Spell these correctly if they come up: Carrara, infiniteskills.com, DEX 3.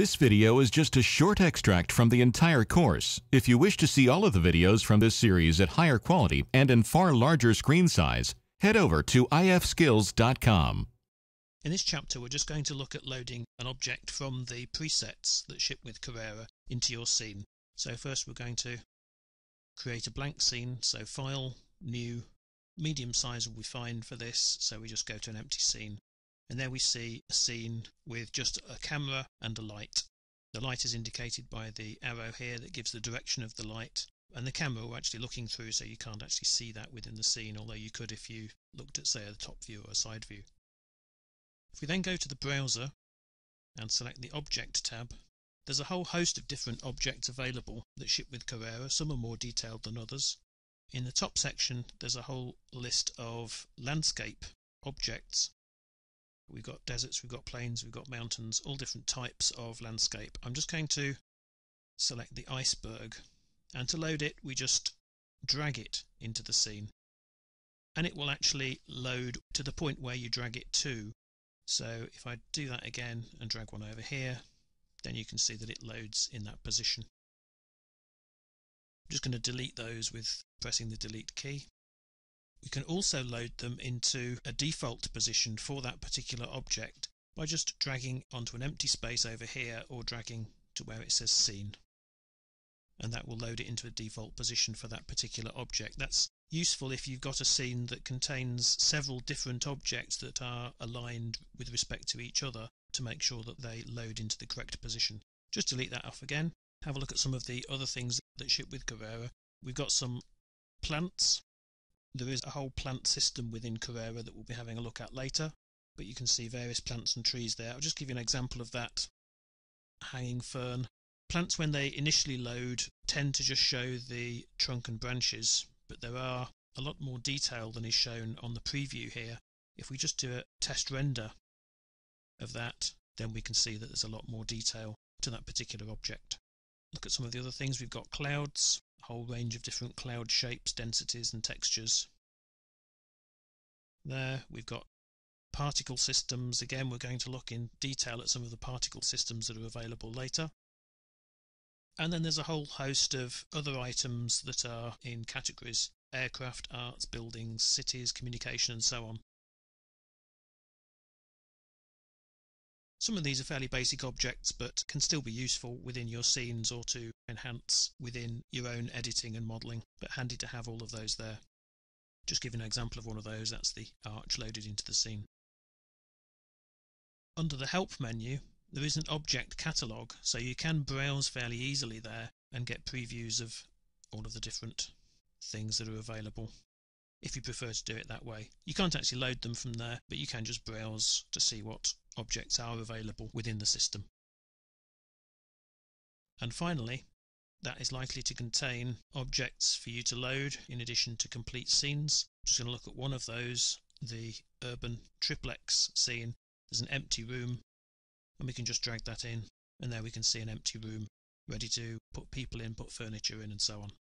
This video is just a short extract from the entire course. If you wish to see all of the videos from this series at higher quality and in far larger screen size, head over to infiniteskills.com. In this chapter, we're just going to look at loading an object from the presets that ship with Carrara into your scene. So first we're going to create a blank scene, so File, New, medium size will be fine for this, so we just go to an empty scene. And there we see a scene with just a camera and a light. The light is indicated by the arrow here that gives the direction of the light, and the camera we're actually looking through, so you can't actually see that within the scene, although you could if you looked at, say, a top view or a side view. If we then go to the browser and select the Object tab, there's a whole host of different objects available that ship with Carrara. Some are more detailed than others. In the top section, there's a whole list of landscape objects. We've got deserts, we've got plains, we've got mountains, all different types of landscape. I'm just going to select the iceberg, and to load it we just drag it into the scene, and it will actually load to the point where you drag it to. So if I do that again and drag one over here, then you can see that it loads in that position. I'm just going to delete those with pressing the delete key. We can also load them into a default position for that particular object by just dragging onto an empty space over here or dragging to where it says scene. And that will load it into a default position for that particular object. That's useful if you've got a scene that contains several different objects that are aligned with respect to each other to make sure that they load into the correct position. Just delete that off again. Have a look at some of the other things that ship with Carrara. We've got some plants. There is a whole plant system within Carrara that we'll be having a look at later, but you can see various plants and trees there. I'll just give you an example of that. Hanging fern. Plants, when they initially load, tend to just show the trunk and branches, but there are a lot more detail than is shown on the preview here. If we just do a test render of that, then we can see that there's a lot more detail to that particular object. Look at some of the other things. We've got clouds. A whole range of different cloud shapes, densities and textures. There we've got particle systems. Again, we're going to look in detail at some of the particle systems that are available later. And then there's a whole host of other items that are in categories: aircraft, arts, buildings, cities, communication and so on. Some of these are fairly basic objects but can still be useful within your scenes or to enhance within your own editing and modelling, but handy to have all of those there. Just give an example of one of those, that's the arch loaded into the scene. Under the Help menu there is an object catalogue, so you can browse fairly easily there and get previews of all of the different things that are available, if you prefer to do it that way. You can't actually load them from there, but you can just browse to see what objects are available within the system. And finally, that is likely to contain objects for you to load in addition to complete scenes. I'm just going to look at one of those, the urban triplex scene. There's an empty room, and we can just drag that in, and there we can see an empty room ready to put people in, put furniture in and so on.